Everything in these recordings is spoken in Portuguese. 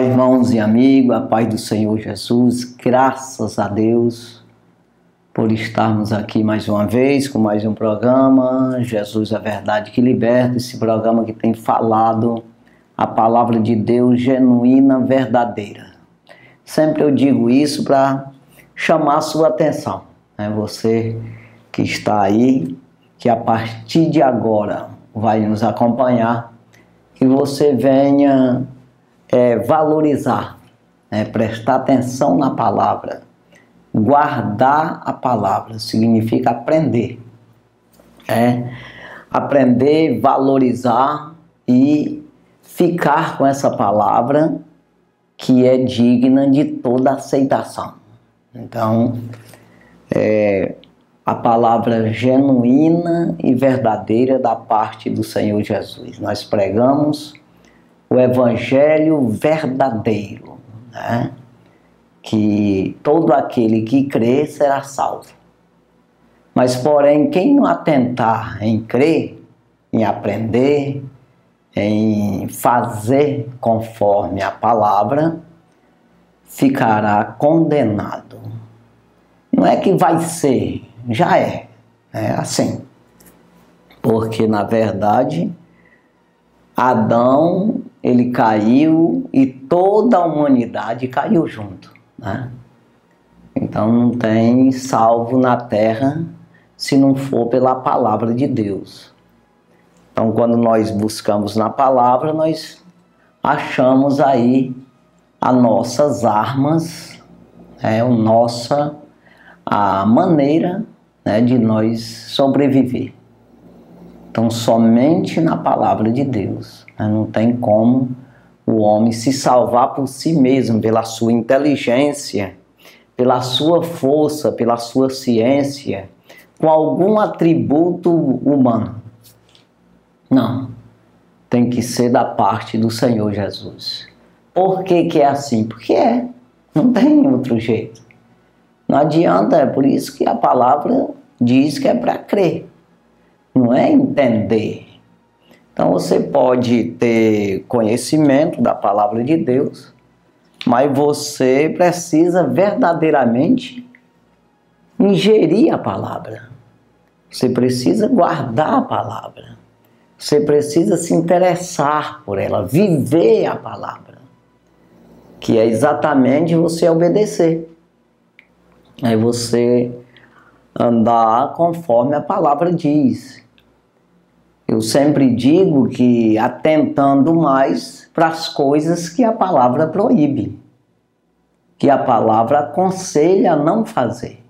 Olá, irmãos e amigos, a paz do Senhor Jesus, graças a Deus por estarmos aqui mais uma vez com mais um programa, Jesus, a Verdade que Liberta, esse programa que tem falado a palavra de Deus genuína, verdadeira. Sempre eu digo isso para chamar a sua atenção, né? Você que está aí, que a partir de agora vai nos acompanhar, que você venha valorizar, né? Prestar atenção na palavra. Guardar a palavra significa aprender, aprender, valorizar e ficar com essa palavra que é digna de toda aceitação. Então, a palavra genuína e verdadeira da parte do Senhor Jesus. Nós pregamos o Evangelho verdadeiro, né? Que todo aquele que crê será salvo. Mas, porém, quem não atentar em crer, em aprender, em fazer conforme a palavra, ficará condenado. Não é que vai ser, já é assim. Porque, na verdade, Adão, ele caiu e toda a humanidade caiu junto, né? Então não tem salvo na terra se não for pela palavra de Deus. Então quando nós buscamos na palavra, nós achamos aí as nossas armas, a maneira, né, de nós sobreviver. Então somente na palavra de Deus, né? Não tem como o homem se salvar por si mesmo, pela sua inteligência, pela sua força, pela sua ciência, com algum atributo humano. Não, tem que ser da parte do Senhor Jesus. Por que que é assim? Porque não tem outro jeito. Não adianta, é por isso que a palavra diz que é para crer. Não é entender. Então você pode ter conhecimento da palavra de Deus, mas você precisa verdadeiramente ingerir a palavra. Você precisa guardar a palavra. Você precisa se interessar por ela, viver a palavra, que é exatamente você obedecer. Aí você andar conforme a palavra diz. Eu sempre digo que atentando mais para as coisas que a palavra proíbe, que a palavra aconselha a não fazer.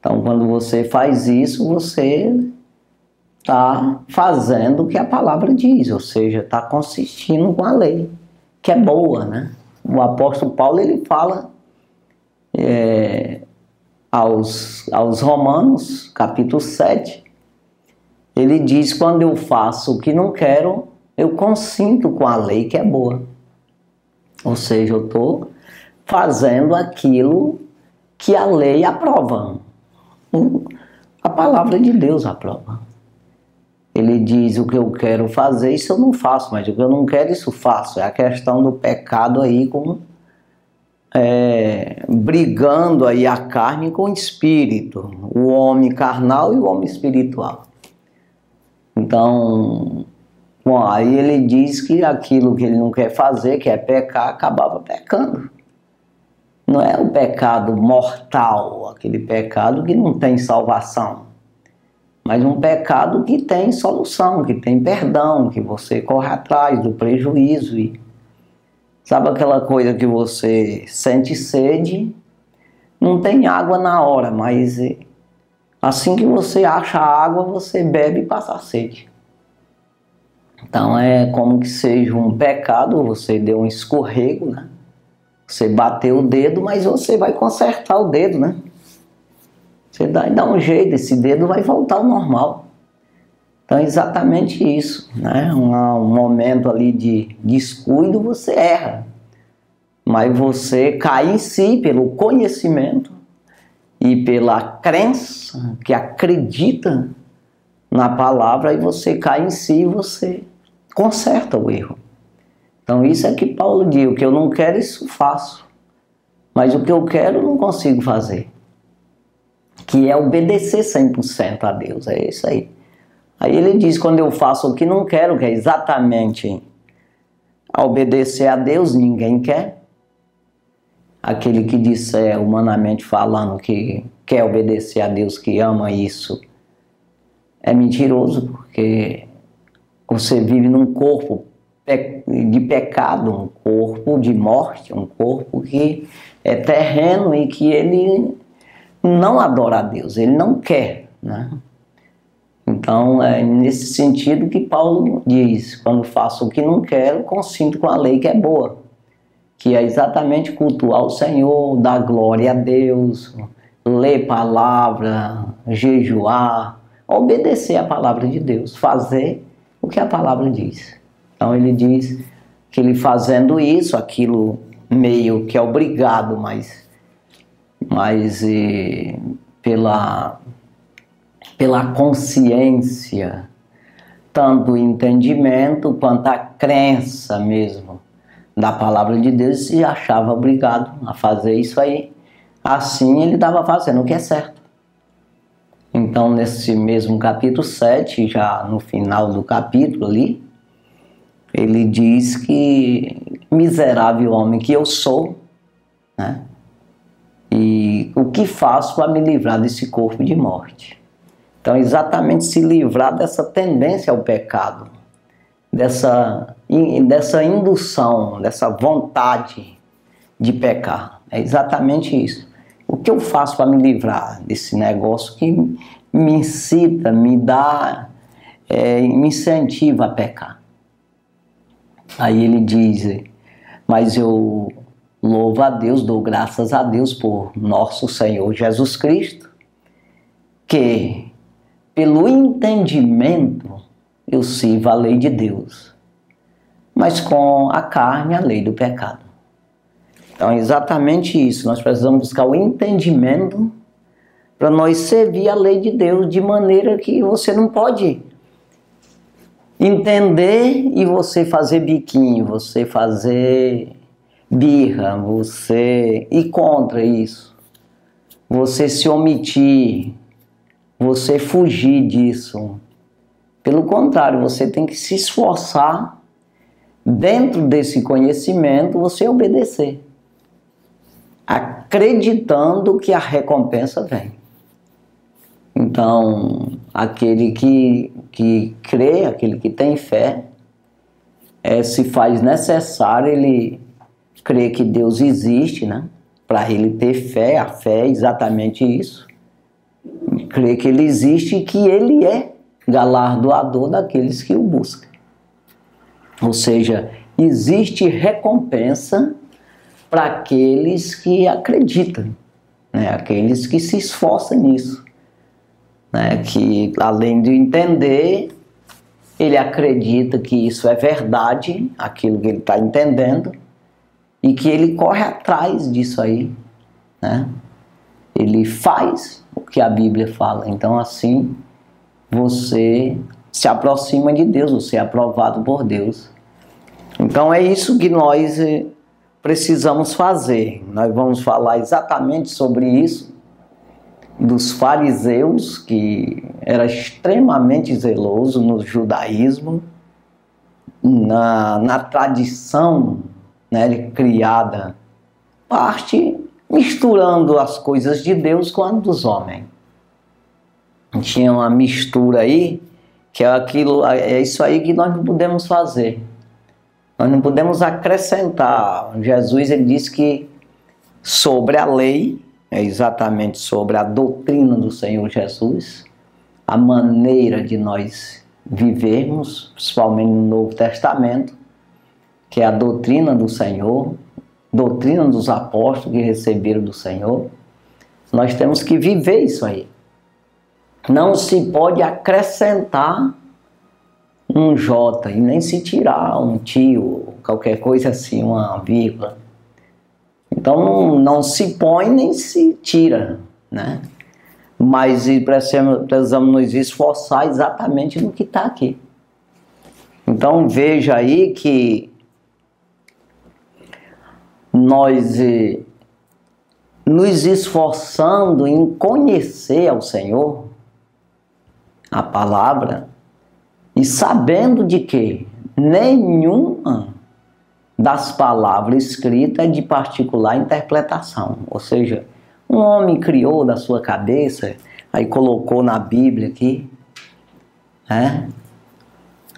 Então, quando você faz isso, você está fazendo o que a palavra diz, ou seja, está consistindo com a lei, que é boa, né? O apóstolo Paulo, ele fala aos Romanos, capítulo 7, ele diz, quando eu faço o que não quero, eu consinto com a lei que é boa. Ou seja, eu estou fazendo aquilo que a lei aprova. A palavra de Deus aprova. Ele diz, o que eu quero fazer, isso eu não faço, mas o que eu não quero, isso eu faço. É a questão do pecado aí com brigando aí a carne com o espírito, o homem carnal e o homem espiritual. Então, aí ele diz que aquilo que ele não quer fazer, que é pecar, acabava pecando. Não é o pecado mortal, aquele pecado que não tem salvação, mas um pecado que tem solução, que tem perdão, que você corre atrás do prejuízo. E sabe aquela coisa que você sente sede, não tem água na hora, mas assim que você acha a água, você bebe e passa a sede. Então é como que seja um pecado, você deu um escorrego, né? Você bateu o dedo, mas você vai consertar o dedo, né? Você dá um jeito, esse dedo vai voltar ao normal. Então é exatamente isso, né? Um momento ali de descuido, você erra. Mas você cai em si pelo conhecimento e pela crença, que acredita na palavra, e você cai em si e você conserta o erro. Então isso é que Paulo diz, o que eu não quero, isso faço. Mas o que eu quero, não consigo fazer. Que é obedecer 100% a Deus, é isso aí. Aí ele diz, quando eu faço o que não quero, que é exatamente obedecer a Deus, ninguém quer. Aquele que disser, humanamente falando, que quer obedecer a Deus, que ama isso, é mentiroso, porque você vive num corpo de pecado, um corpo de morte, um corpo que é terreno e que ele não adora a Deus, ele não quer, né? Então, é nesse sentido que Paulo diz, quando faço o que não quero, consinto com a lei que é boa, que é exatamente cultuar o Senhor, dar glória a Deus, ler palavra, jejuar, obedecer a palavra de Deus, fazer o que a palavra diz. Então ele diz que ele fazendo isso, aquilo meio que é obrigado, mas pela consciência, tanto o entendimento quanto a crença mesmo da palavra de Deus, se achava obrigado a fazer isso aí. Assim ele estava fazendo o que é certo. Então nesse mesmo capítulo 7, já no final do capítulo ali, ele diz que miserável homem que eu sou, né? E o que faço para me livrar desse corpo de morte? Então exatamente se livrar dessa tendência ao pecado, dessa indução, dessa vontade de pecar. É exatamente isso. O que eu faço para me livrar desse negócio que me incita, me dá, me incentiva a pecar? Aí ele diz, mas eu louvo a Deus, dou graças a Deus por nosso Senhor Jesus Cristo, que pelo entendimento eu sirvo a lei de Deus, mas com a carne a lei do pecado. Então é exatamente isso, nós precisamos buscar o entendimento para nós servir a lei de Deus, de maneira que você não pode entender e você fazer biquinho, você fazer birra, você ir contra isso, você se omitir, você fugir disso. Pelo contrário, você tem que se esforçar dentro desse conhecimento, você obedecer, acreditando que a recompensa vem. Então, aquele que crê, aquele que tem fé, se faz necessário ele crer que Deus existe, né? Para ele ter fé, a fé é exatamente isso. Crer que ele existe e que ele é galardoador daqueles que o buscam. Ou seja, existe recompensa para aqueles que acreditam, né? Aqueles que se esforçam nisso. Né, que além de entender, ele acredita que isso é verdade, aquilo que ele está entendendo, e que ele corre atrás disso aí, né? Ele faz o que a Bíblia fala. Então assim você se aproxima de Deus, você é aprovado por Deus. Então é isso que nós precisamos fazer. Nós vamos falar exatamente sobre isso, dos fariseus, que era extremamente zeloso no judaísmo, na tradição, né, criada, parte misturando as coisas de Deus com as dos homens. Tinha uma mistura aí, que é aquilo, é isso aí que nós não podemos fazer. Nós não podemos acrescentar. Jesus, ele disse que sobre a lei, é exatamente sobre a doutrina do Senhor Jesus, a maneira de nós vivermos, principalmente no Novo Testamento, que é a doutrina do Senhor, doutrina dos apóstolos que receberam do Senhor. Nós temos que viver isso aí. Não se pode acrescentar um jota e nem se tirar um tio, qualquer coisa assim, uma vírgula. Então não se põe nem se tira, né? Mas precisamos nos esforçar exatamente no que está aqui. Então veja aí que nós nos esforçando em conhecer ao Senhor, a palavra, e sabendo de que nenhuma das palavras escritas é de particular interpretação. Ou seja, um homem criou da sua cabeça, aí colocou na Bíblia aqui, né?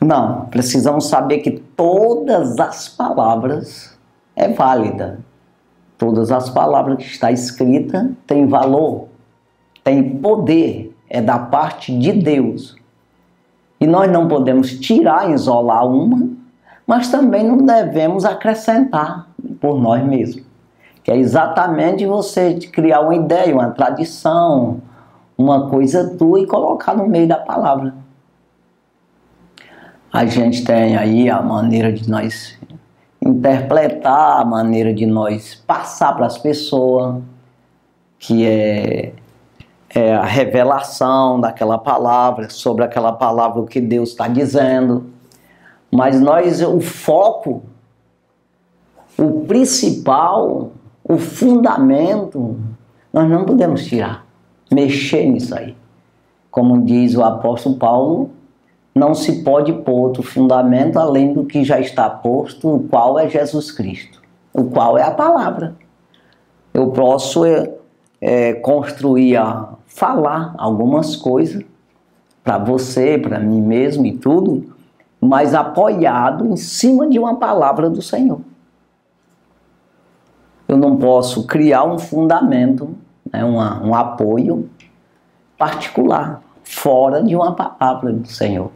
Não, precisamos saber que todas as palavras é válida. Todas as palavras que está escrita têm valor, têm poder, é da parte de Deus. E nós não podemos tirar, isolar uma, mas também não devemos acrescentar por nós mesmos. Que é exatamente você criar uma ideia, uma tradição, uma coisa tua e colocar no meio da palavra. A gente tem aí a maneira de nós interpretar, a maneira de nós passar para as pessoas, que é a revelação daquela palavra, sobre aquela palavra, o que Deus está dizendo. Mas nós, o foco, o principal, o fundamento, nós não podemos tirar, mexer nisso aí. Como diz o apóstolo Paulo, não se pode pôr outro fundamento além do que já está posto, o qual é Jesus Cristo, o qual é a palavra. Eu posso construir, falar algumas coisas para você, para mim mesmo e tudo, mas apoiado em cima de uma palavra do Senhor. Eu não posso criar um fundamento, né, um apoio particular, fora de uma palavra do Senhor.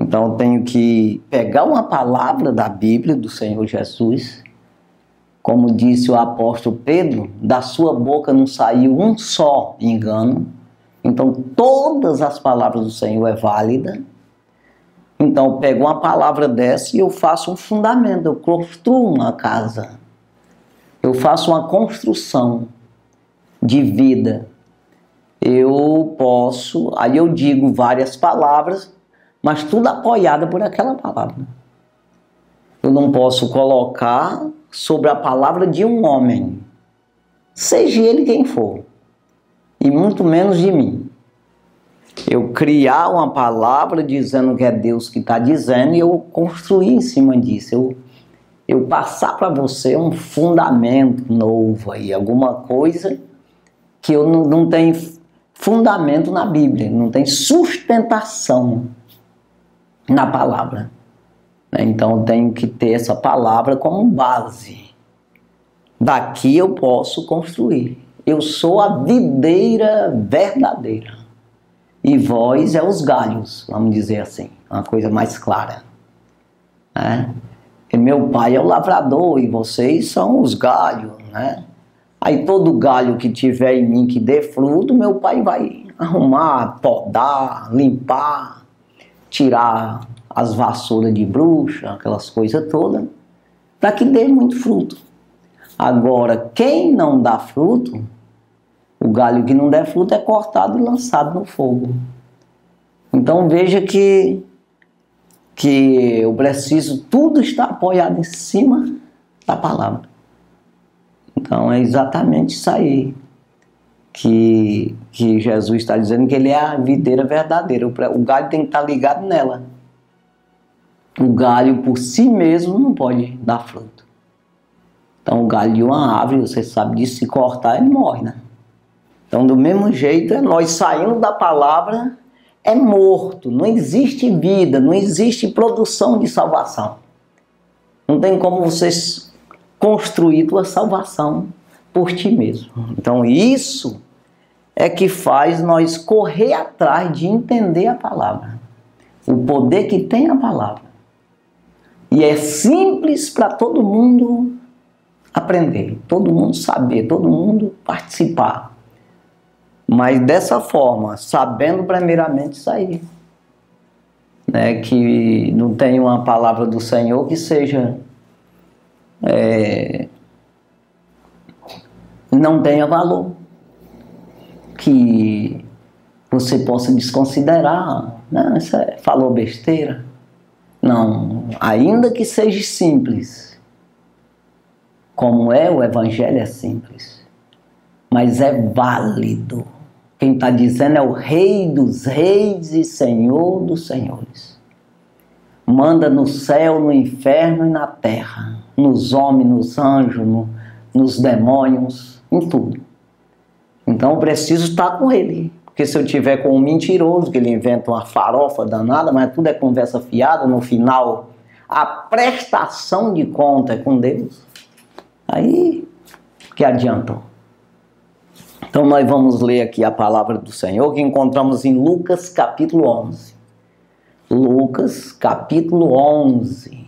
Então eu tenho que pegar uma palavra da Bíblia do Senhor Jesus, como disse o apóstolo Pedro, da sua boca não saiu um só engano. Então todas as palavras do Senhor é válida. Então eu pego uma palavra dessa e eu faço um fundamento, eu construo uma casa, eu faço uma construção de vida. Eu posso, aí eu digo várias palavras, mas tudo apoiado por aquela palavra. Eu não posso colocar sobre a palavra de um homem, seja ele quem for, e muito menos de mim. Eu criar uma palavra dizendo que é Deus que está dizendo e eu construir em cima disso. Eu passar para você um fundamento novo aí, alguma coisa que eu não tenho fundamento na Bíblia, não tem sustentação na palavra. Então eu tenho que ter essa palavra como base. Daqui eu posso construir. Eu sou a videira verdadeira. E vós é os galhos, vamos dizer assim, uma coisa mais clara. Né? E meu pai é o lavrador e vocês são os galhos. Né? Aí todo galho que tiver em mim que dê fruto, meu pai vai arrumar, podar, limpar, tirar as vassouras de bruxa, aquelas coisas todas, para que dê muito fruto. Agora, quem não dá fruto, o galho que não der fruto é cortado e lançado no fogo. Então veja que eu preciso, tudo está apoiado em cima da palavra. Então é exatamente isso aí que Jesus está dizendo, que ele é a videira verdadeira. O galho tem que estar ligado nela. O galho por si mesmo não pode dar fruto. Então o galho de uma árvore, você sabe disso, se cortar ele morre, né? Então do mesmo jeito, nós saindo da palavra é morto, não existe vida, não existe produção de salvação. Não tem como vocês construir tua salvação por ti mesmo. Então isso é que faz nós correr atrás de entender a palavra, o poder que tem a palavra. E é simples para todo mundo aprender, todo mundo saber, todo mundo participar. Mas dessa forma, sabendo primeiramente sair, né? Que não tem uma palavra do Senhor que seja, não tenha valor, que você possa desconsiderar, não, isso falou besteira, não, ainda que seja simples, como é o evangelho, é simples, mas é válido. Quem está dizendo é o Rei dos reis e Senhor dos senhores. Manda no céu, no inferno e na terra, nos homens, nos anjos, nos demônios, em tudo. Então eu preciso estar com ele. Porque se eu tiver com um mentiroso, que ele inventa uma farofa danada, mas tudo é conversa fiada, no final a prestação de conta é com Deus, aí que adiantou. Então nós vamos ler aqui a palavra do Senhor, que encontramos em Lucas capítulo 11. Lucas capítulo 11.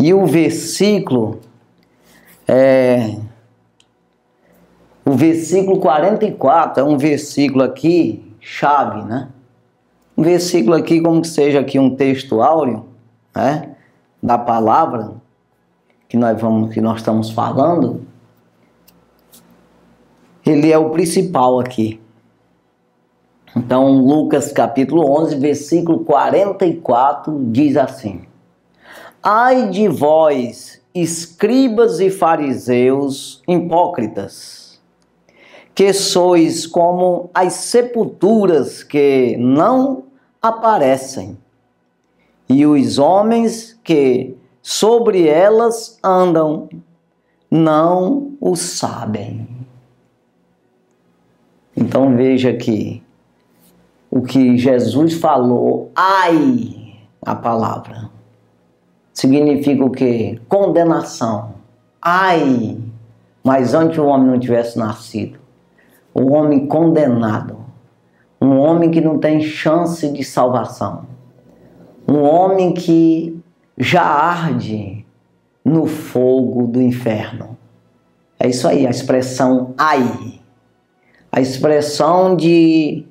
E o versículo é... O versículo 44 é um versículo aqui, chave, né? Um versículo aqui, como que seja aqui um texto áureo, né? Da palavra que nós estamos falando. Ele é o principal aqui. Então, Lucas capítulo 11, versículo 44, diz assim: Ai de vós, escribas e fariseus hipócritas, que sois como as sepulturas que não aparecem, e os homens que sobre elas andam não o sabem. Então veja aqui o que Jesus falou. Ai, a palavra significa o quê? Condenação. Ai, mas antes o homem não tivesse nascido. Um homem condenado, um homem que não tem chance de salvação, um homem que já arde no fogo do inferno. É isso aí, a expressão ai, a expressão de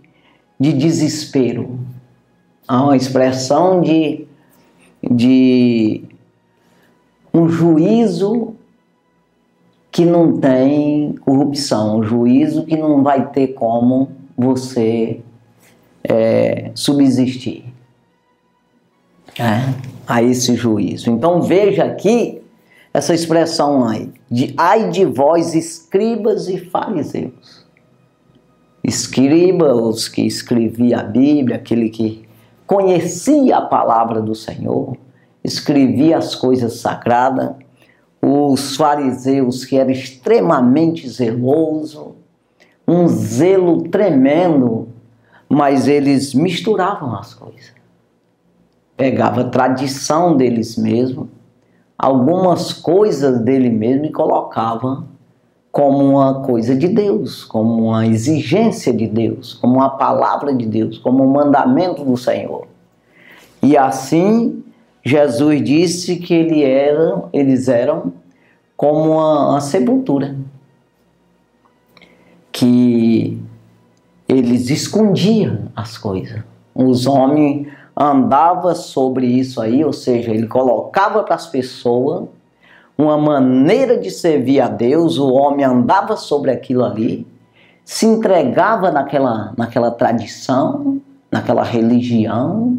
desespero, a expressão de um juízo que não tem corrupção, um juízo que não vai ter como você subsistir a esse juízo. Então veja aqui essa expressão aí, de ai de vós, escribas e fariseus. Escriba, os que escrevia a Bíblia, aquele que conhecia a palavra do Senhor, escrevia as coisas sagradas. Os fariseus, que eram extremamente zelosos, um zelo tremendo, mas eles misturavam as coisas. Pegava a tradição deles mesmos, algumas coisas dele mesmo, e colocava como uma coisa de Deus, como uma exigência de Deus, como uma palavra de Deus, como um mandamento do Senhor. E assim Jesus disse que eles eram como uma sepultura, que eles escondiam as coisas. Os homens andavam sobre isso aí, ou seja, ele colocava para as pessoas uma maneira de servir a Deus, o homem andava sobre aquilo ali, se entregava naquela tradição, naquela religião,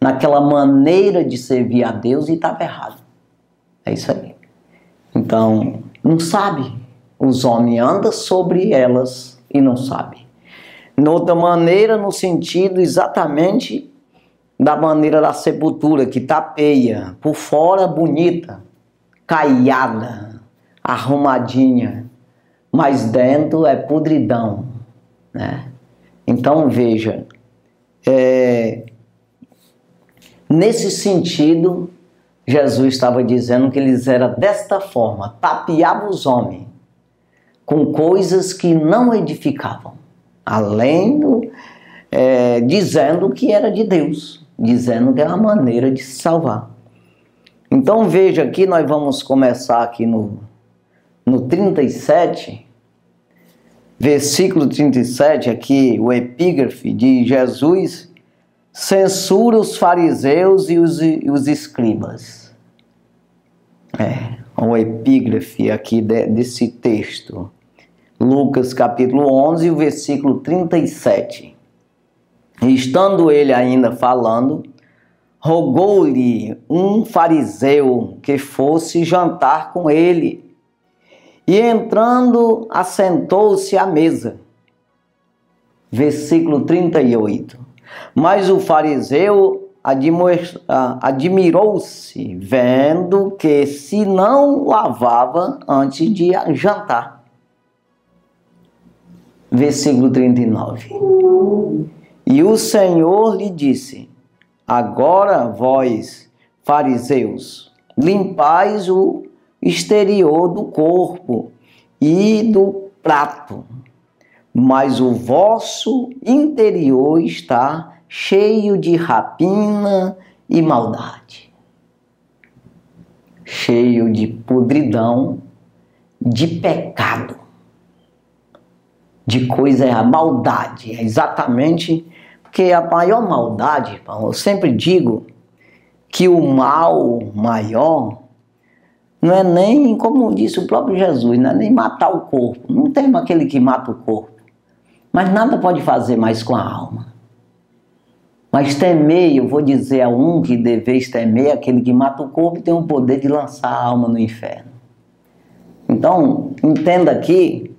naquela maneira de servir a Deus, e estava errado. É isso aí. Então, não sabe. Os homens andam sobre elas e não sabem. De outra maneira, no sentido exatamente da maneira da sepultura, que tapeia, por fora bonita, caiada, arrumadinha, mas dentro é podridão, né? Então, veja, nesse sentido, Jesus estava dizendo que eles eram desta forma, tapeavam os homens com coisas que não edificavam, além do dizendo que era de Deus, dizendo que era a maneira de se salvar. Então veja aqui, nós vamos começar aqui no 37, versículo 37, aqui o epígrafe de Jesus censura os fariseus e os escribas. O epígrafe aqui desse texto. Lucas capítulo 11, o versículo 37. Estando ele ainda falando, rogou-lhe um fariseu que fosse jantar com ele. E entrando, assentou-se à mesa. Versículo 38. Mas o fariseu admirou-se, vendo que se não lavava antes de jantar. Versículo 39. E o Senhor lhe disse: agora vós, fariseus, limpais o exterior do corpo e do prato, mas o vosso interior está cheio de rapina e maldade, cheio de podridão, de pecado, de coisa é a maldade, é exatamente. Porque a maior maldade, irmão, eu sempre digo que o mal maior não é nem, como disse o próprio Jesus, não é nem matar o corpo. Não tem aquele que mata o corpo. Mas nada pode fazer mais com a alma. Mas temei, eu vou dizer a um que deveis temer, aquele que mata o corpo tem o poder de lançar a alma no inferno. Então, entenda aqui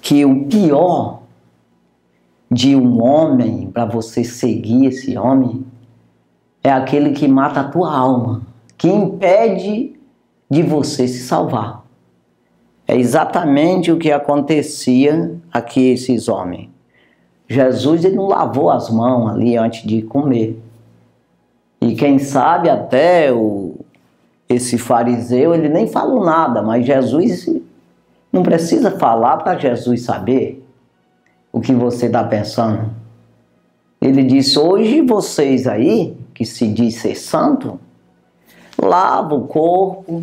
que o pior de um homem, para você seguir esse homem, é aquele que mata a tua alma, que impede de você se salvar. É exatamente o que acontecia aqui a esses homens. Jesus, ele não lavou as mãos ali antes de comer. E quem sabe até esse fariseu, ele nem falou nada, mas Jesus não precisa falar para Jesus saber o que você está pensando. Ele disse: hoje vocês aí, que se diz ser santo, lava o corpo,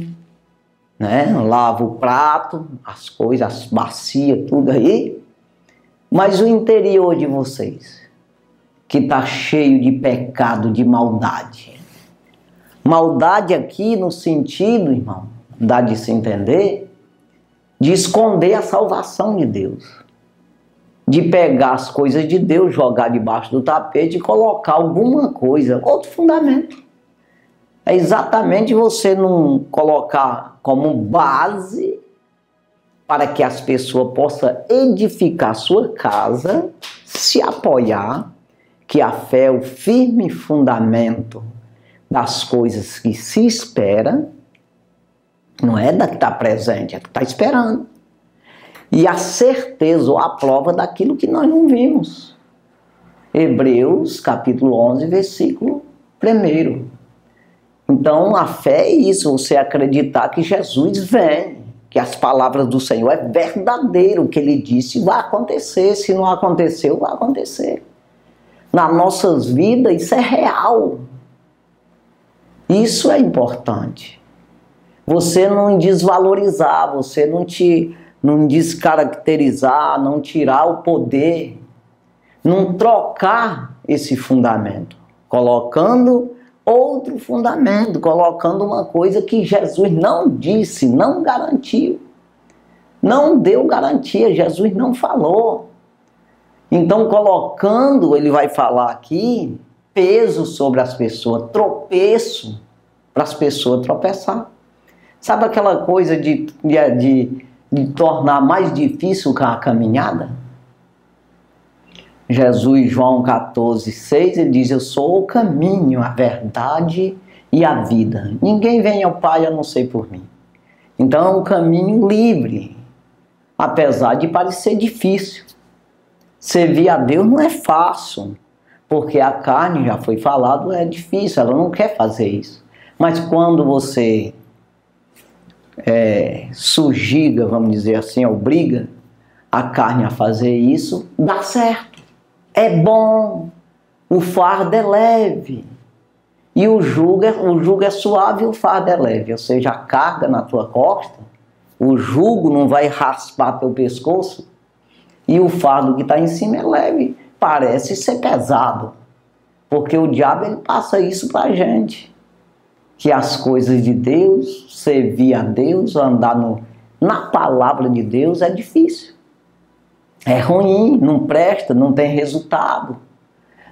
né? Lava o prato, as coisas, as bacias, tudo aí, mas o interior de vocês, que está cheio de pecado, de maldade. Maldade aqui no sentido, irmão, dá de se entender, de esconder a salvação de Deus, de pegar as coisas de Deus, jogar debaixo do tapete e colocar alguma coisa, outro fundamento. É exatamente você não colocar como base para que as pessoas possam edificar sua casa, se apoiar, que a fé é o firme fundamento das coisas que se espera, não é da que está presente, é da que está esperando. E a certeza ou a prova daquilo que nós não vimos. Hebreus, capítulo 11, versículo 1. Então, a fé é isso, você acreditar que Jesus vem, que as palavras do Senhor é verdadeiro, o que Ele disse vai acontecer, se não aconteceu, vai acontecer. Nas nossas vidas, isso é real. Isso é importante. Você não desvalorizar, você não descaracterizar, não tirar o poder, não trocar esse fundamento, colocando outro fundamento, colocando uma coisa que Jesus não disse, não garantiu, não deu garantia, Jesus não falou. Então, colocando, ele vai falar aqui, peso sobre as pessoas, tropeço para as pessoas tropeçar. Sabe aquela coisa de tornar mais difícil a caminhada? Jesus, João 14, 6, ele diz: eu sou o caminho, a verdade e a vida. Ninguém vem ao Pai a não ser por mim. Então é um caminho livre, apesar de parecer difícil. Servir a Deus não é fácil, porque a carne, já foi falado, é difícil, ela não quer fazer isso. Mas quando você sugiga, vamos dizer assim, obriga a carne a fazer isso, dá certo, é bom, o fardo é leve e o jugo é suave e o fardo é leve, ou seja, a carga na tua costa, o jugo não vai raspar teu pescoço e o fardo que está em cima é leve, parece ser pesado, porque o diabo, ele passa isso para a gente, que as coisas de Deus, servir a Deus, andar na palavra de Deus é difícil. É ruim, não presta, não tem resultado.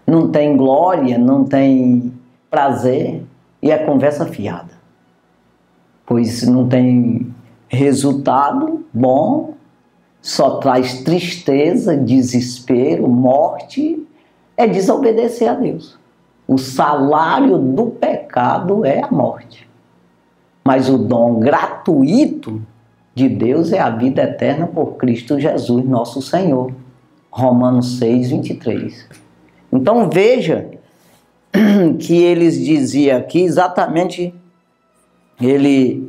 não tem glória, não tem prazer, e é conversa fiada, pois não tem resultado bom, só traz tristeza, desespero, morte, é desobedecer a Deus. O salário do pecado é a morte, mas o dom gratuito de Deus é a vida eterna por Cristo Jesus, nosso Senhor. Romanos 6, 23. Então veja que eles diziam aqui exatamente, eles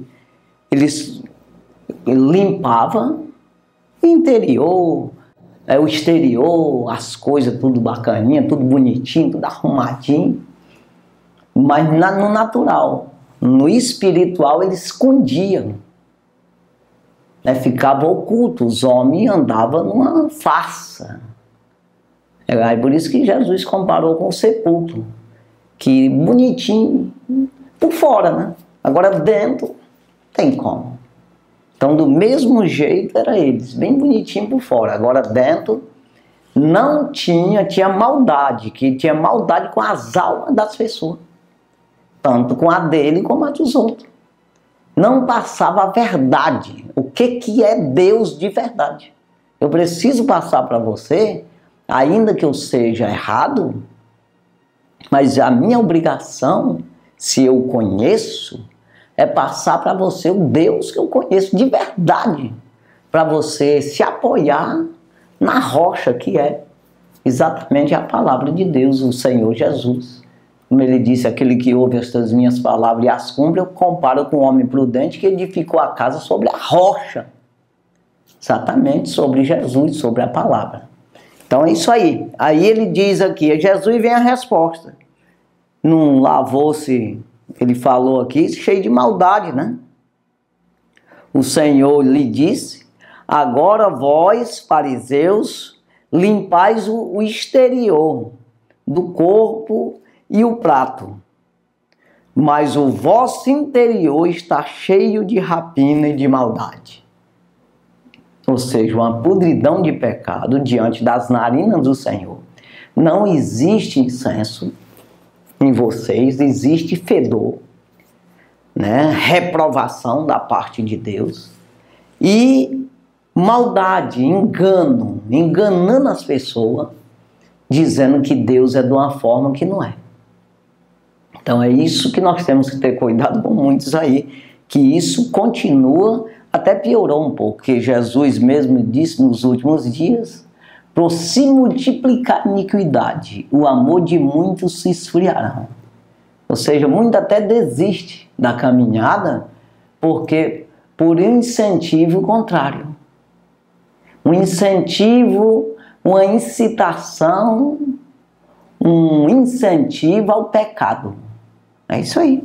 limpavam o interior, o exterior, as coisas tudo bacaninha, tudo bonitinho, tudo arrumadinho, mas no natural, no espiritual eles escondiam, ficava oculto, os homens andavam numa farsa. É por isso que Jesus comparou com o sepulcro, que bonitinho, por fora, né? Agora dentro, tem como. Então, do mesmo jeito era eles, bem bonitinho por fora. Agora dentro, não tinha maldade, que tinha maldade com as almas das pessoas. Tanto com a dele como a dos outros. Não passava a verdade. O que é Deus de verdade? Eu preciso passar para você, ainda que eu seja errado, mas a minha obrigação, se eu conheço, é passar para você o Deus que eu conheço de verdade, para você se apoiar na rocha que é exatamente a palavra de Deus, o Senhor Jesus. Como ele disse, aquele que ouve estas minhas palavras e as cumpre, eu comparo com o homem prudente que edificou a casa sobre a rocha. Exatamente, sobre Jesus, sobre a palavra. Então é isso aí. Aí ele diz aqui, Jesus vem a resposta. Não lavou-se, ele falou aqui, cheio de maldade, né? O Senhor lhe disse, agora vós, fariseus, limpais o exterior do corpo e o prato, mas o vosso interior está cheio de rapina e de maldade. Ou seja, uma podridão de pecado diante das narinas do Senhor. Não existe incenso em vocês, existe fedor, né? Reprovação da parte de Deus e maldade, engano, enganando as pessoas, dizendo que Deus é de uma forma que não é. Então é isso que nós temos que ter cuidado com muitos aí, que isso continua, até piorou um pouco, porque Jesus mesmo disse nos últimos dias, por se multiplicar iniquidade, o amor de muitos se esfriará. Ou seja, muito até desiste da caminhada, porque por incentivo contrário. Um incentivo, uma incitação, um incentivo ao pecado. É isso aí.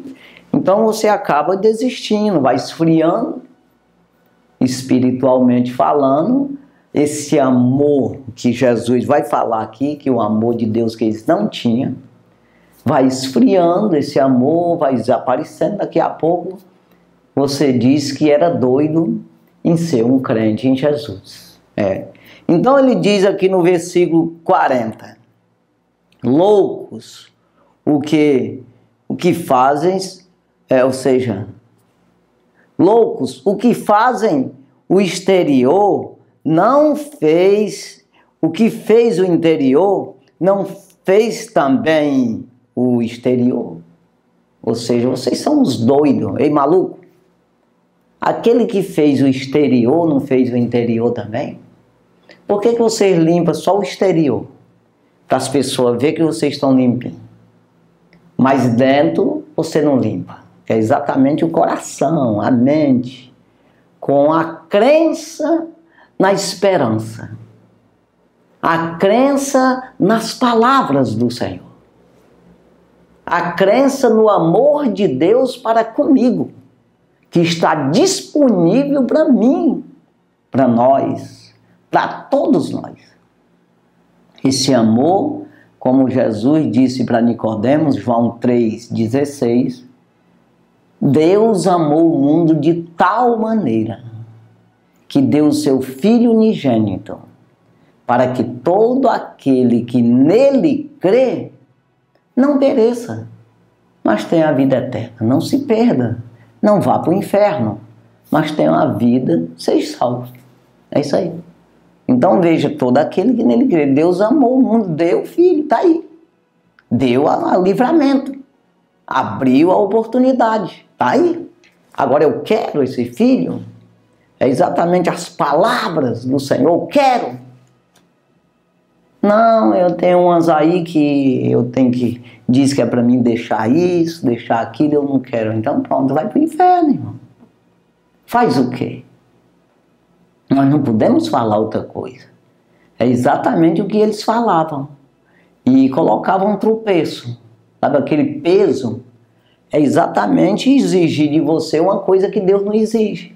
Então você acaba desistindo, vai esfriando, espiritualmente falando, esse amor que Jesus vai falar aqui, que o amor de Deus que eles não tinham, vai esfriando, esse amor vai desaparecendo, daqui a pouco você diz que era doido em ser um crente em Jesus. É. Então ele diz aqui no versículo 40, loucos, o que fazem, ou seja, loucos, o que fazem o exterior, não fez, o que fez o interior, não fez também o exterior. Ou seja, vocês são uns doidos, ei maluco? Aquele que fez o exterior, não fez o interior também? Por que vocês limpam só o exterior? Para as pessoas verem que vocês estão limpinhos. Mas dentro, você não limpa. É exatamente o coração, a mente, com a crença na esperança, a crença nas palavras do Senhor, a crença no amor de Deus para comigo, que está disponível para mim, para nós, para todos nós. Esse amor, como Jesus disse para Nicodemos, João 3,16, Deus amou o mundo de tal maneira que deu o seu Filho unigênito, para que todo aquele que nele crê, não pereça, mas tenha a vida eterna. Não se perda, não vá para o inferno, mas tenha a vida, seja salvo. É isso aí. Então veja, todo aquele que nele crê. Deus amou o mundo, deu o Filho, está aí. Deu o livramento, abriu a oportunidade, está aí. Agora eu quero esse Filho. É exatamente as palavras do Senhor, quero. Não, eu tenho umas aí que eu tenho que... Diz que é para mim deixar isso, deixar aquilo, eu não quero. Então pronto, vai para o inferno, irmão. Faz o quê? Nós não podemos falar outra coisa. É exatamente o que eles falavam. E colocavam um tropeço. Sabe, aquele peso é exatamente exigir de você uma coisa que Deus não exige.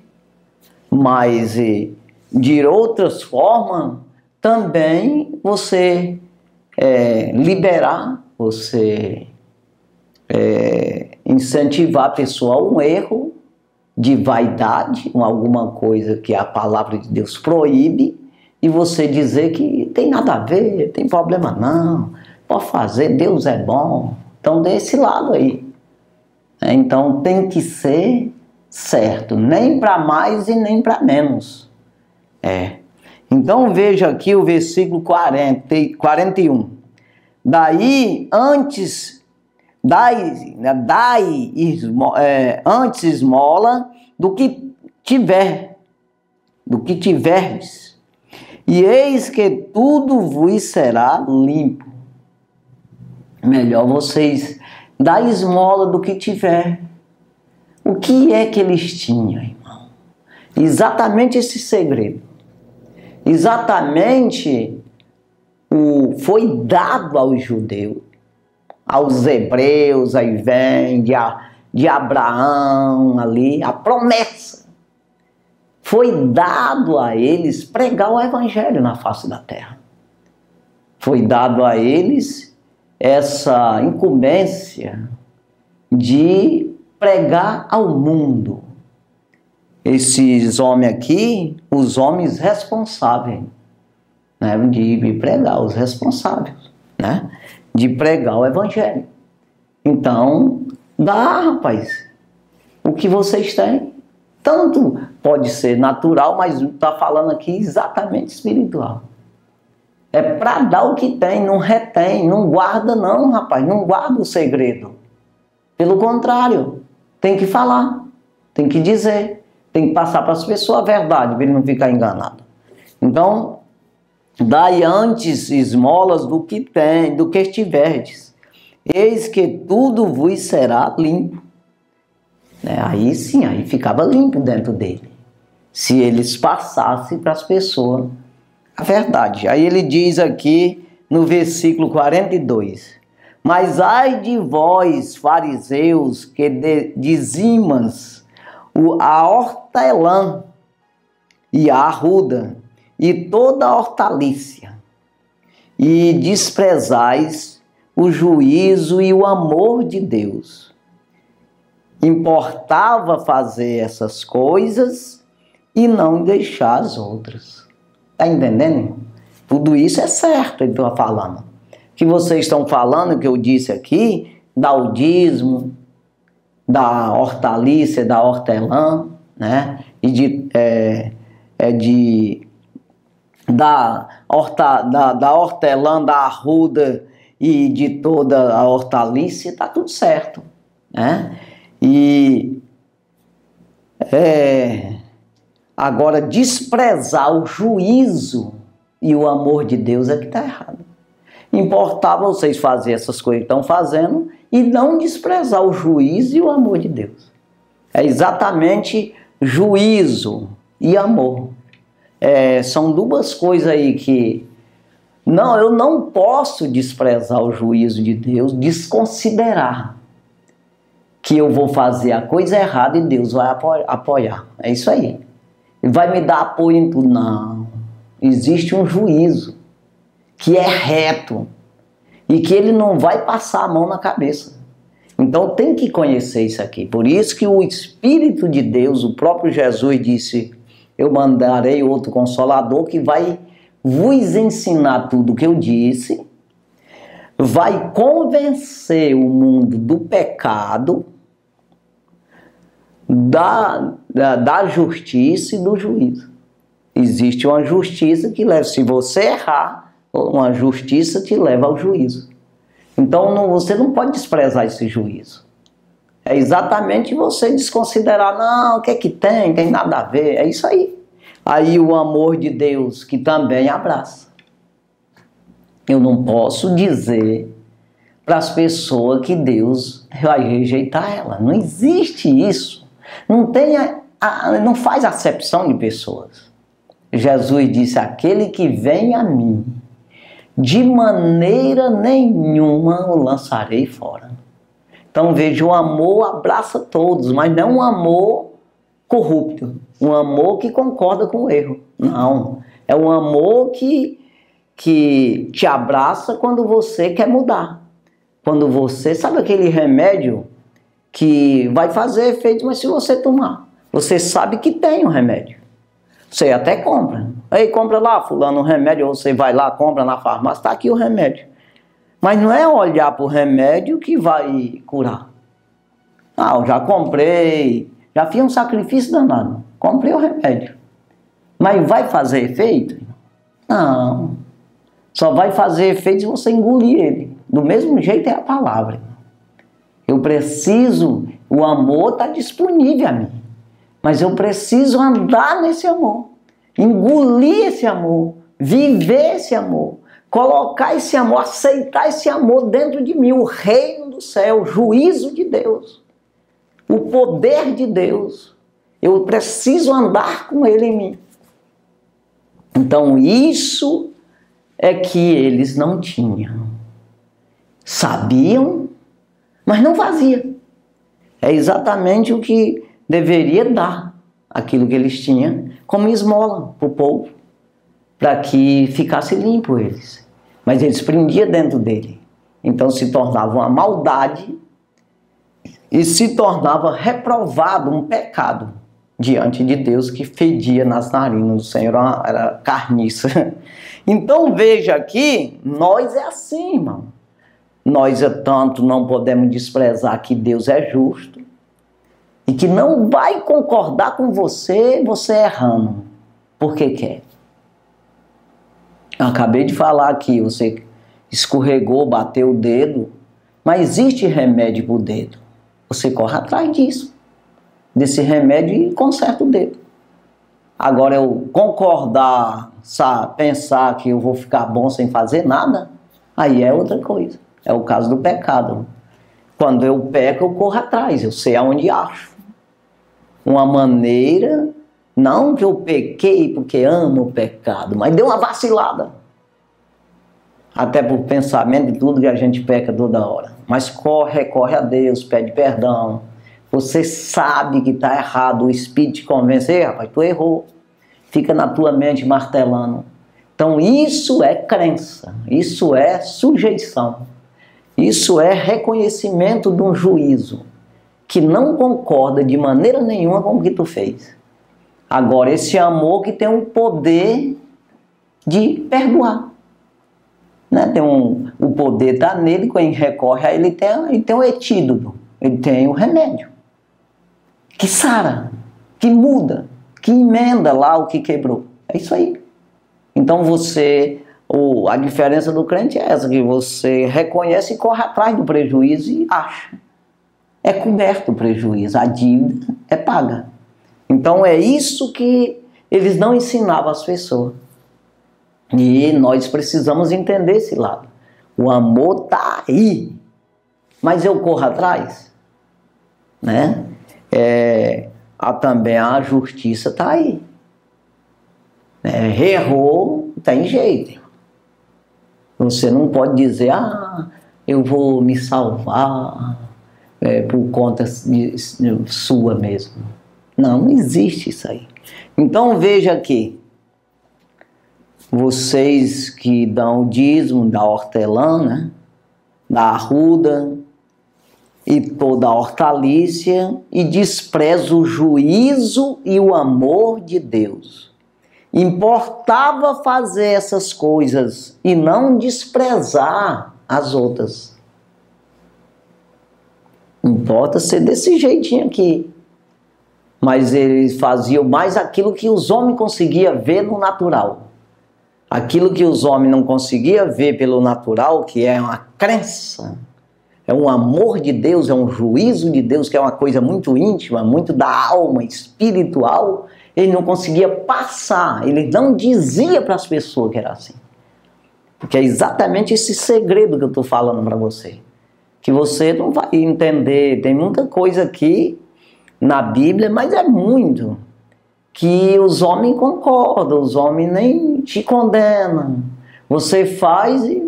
Mas de outras formas, também você liberar, você incentivar a pessoa a um erro de vaidade, alguma coisa que a palavra de Deus proíbe, e você dizer que tem nada a ver, tem problema não, pode fazer, Deus é bom. Então desse lado aí. Então tem que ser certo, nem para mais e nem para menos. Então veja aqui o versículo 41. Daí antes esmola do que tiverdes, e eis que tudo vos será limpo. Melhor vocês dar esmola do que tiver. O que é que eles tinham, irmão? Exatamente esse segredo. Exatamente foi dado aos judeus, aos hebreus, aí vem de Abraão ali, a promessa. Foi dado a eles pregar o evangelho na face da terra. Foi dado a eles essa incumbência de pregar ao mundo. Esses homens aqui, os homens responsáveis, né, de pregar, os responsáveis, né, de pregar o evangelho. Então, dá, rapaz, o que vocês têm. Tanto pode ser natural, mas está falando aqui exatamente espiritual. É para dar o que tem, não retém, não guarda não, rapaz, não guarda o segredo. Pelo contrário, tem que falar, tem que dizer. Tem que passar para as pessoas a verdade, para ele não ficar enganado. Então, dai antes esmolas do que tiverdes. Eis que tudo vos será limpo. Aí sim, aí ficava limpo dentro dele. Se eles passassem para as pessoas a verdade. Aí ele diz aqui no versículo 42. Mas ai de vós, fariseus, que dizimas a hortelã e a arruda e toda a hortaliça, e desprezais o juízo e o amor de Deus. Importava fazer essas coisas e não deixar as outras. Está entendendo? Tudo isso é certo, ele está falando. O que vocês estão falando, o que eu disse aqui, dá o dízimo, da hortaliça, da hortelã, né? E da hortelã, da arruda e de toda a hortaliça, está tudo certo, né? E agora desprezar o juízo e o amor de Deus é que está errado. Importava vocês fazer essas coisas que estão fazendo e não desprezar o juízo e o amor de Deus. É exatamente juízo e amor. São duas coisas aí que... Não, eu não posso desprezar o juízo de Deus, desconsiderar que eu vou fazer a coisa errada e Deus vai apoiar. É isso aí. Ele vai me dar apoio em tudo. Não. Existe um juízo que é reto e que ele não vai passar a mão na cabeça. Então tem que conhecer isso aqui. Por isso que o Espírito de Deus, o próprio Jesus disse, eu mandarei outro Consolador que vai vos ensinar tudo o que eu disse, vai convencer o mundo do pecado, da justiça e do juízo. Existe uma justiça que leva, se você errar, uma justiça te leva ao juízo. Então você não pode desprezar esse juízo. É exatamente você desconsiderar, não, o que é que tem? Tem nada a ver, é isso aí. Aí o amor de Deus que também abraça. Eu não posso dizer para as pessoas que Deus vai rejeitar ela. Não existe isso. Não faz acepção de pessoas. Jesus disse, aquele que vem a mim, de maneira nenhuma o lançarei fora. Então veja, o amor abraça todos, mas não um amor corrupto. Um amor que concorda com o erro. Não. É um amor que te abraça quando você quer mudar. Quando você... Sabe aquele remédio que vai fazer efeito, mas se você tomar, você sabe que tem um remédio. Você até compra. Aí compra lá, fulano, um remédio, ou você vai lá, compra na farmácia, está aqui o remédio. Mas não é olhar para o remédio que vai curar. Ah, eu já comprei, já fiz um sacrifício danado, comprei o remédio. Mas vai fazer efeito? Não. Só vai fazer efeito se você engolir ele. Do mesmo jeito é a palavra. Eu preciso, o amor está disponível a mim. Mas eu preciso andar nesse amor, engolir esse amor, viver esse amor, colocar esse amor, aceitar esse amor dentro de mim, o reino do céu, o juízo de Deus, o poder de Deus. Eu preciso andar com ele em mim. Então isso é que eles não tinham. Sabiam, mas não faziam. É exatamente o que deveria dar, aquilo que eles tinham, como esmola para o povo, para que ficasse limpo eles. Mas eles prendiam dentro dele. Então se tornava uma maldade e se tornava reprovado, um pecado diante de Deus, que fedia nas narinas do Senhor, era carniça. Então veja aqui, nós é assim, irmão. Nós tanto não podemos desprezar que Deus é justo e que não vai concordar com você, você errando. Por que quer? Eu acabei de falar aqui, você escorregou, bateu o dedo, mas existe remédio para o dedo. Você corre atrás disso, desse remédio, e conserta o dedo. Agora, eu concordar, sabe, pensar que eu vou ficar bom sem fazer nada, aí é outra coisa. É o caso do pecado. Quando eu peco, eu corro atrás, eu sei aonde acho. Uma maneira, não que eu pequei porque amo o pecado, mas deu uma vacilada. Até por pensamento de tudo que a gente peca toda hora. Mas corre, recorre a Deus, pede perdão. Você sabe que está errado, o Espírito te convence, ei, rapaz, tu errou. Fica na tua mente martelando. Então isso é crença, isso é sujeição. Isso é reconhecimento de um juízo que não concorda de maneira nenhuma com o que tu fez. Agora, esse amor que tem o poder de perdoar. Né? Tem o poder está nele, quem recorre a ele tem o etídoto, ele tem o remédio. Que sara, que muda, que emenda lá o que quebrou. É isso aí. Então você... A diferença do crente é essa, que você reconhece e corre atrás do prejuízo e acha. É coberto o prejuízo, a dívida é paga. Então é isso que eles não ensinavam às pessoas. E nós precisamos entender esse lado. O amor está aí, mas eu corro atrás. Né? Também a justiça está aí. Errou, tem jeito. Você não pode dizer, ah, eu vou me salvar por conta sua mesmo. Não existe isso aí. Então veja aqui, vocês que dão o dízimo da hortelã, né, da arruda e toda a hortaliça, e desprezam o juízo e o amor de Deus. Importava fazer essas coisas e não desprezar as outras. Importa ser desse jeitinho aqui. Mas eles faziam mais aquilo que os homens conseguiam ver no natural. Aquilo que os homens não conseguiam ver pelo natural, que é uma crença, é um amor de Deus, é um juízo de Deus, que é uma coisa muito íntima, muito da alma espiritual, ele não conseguia passar, ele não dizia para as pessoas que era assim. Porque é exatamente esse segredo que eu estou falando para você, que você não vai entender. Tem muita coisa aqui na Bíblia, mas é muito, que os homens concordam, os homens nem te condenam. Você faz e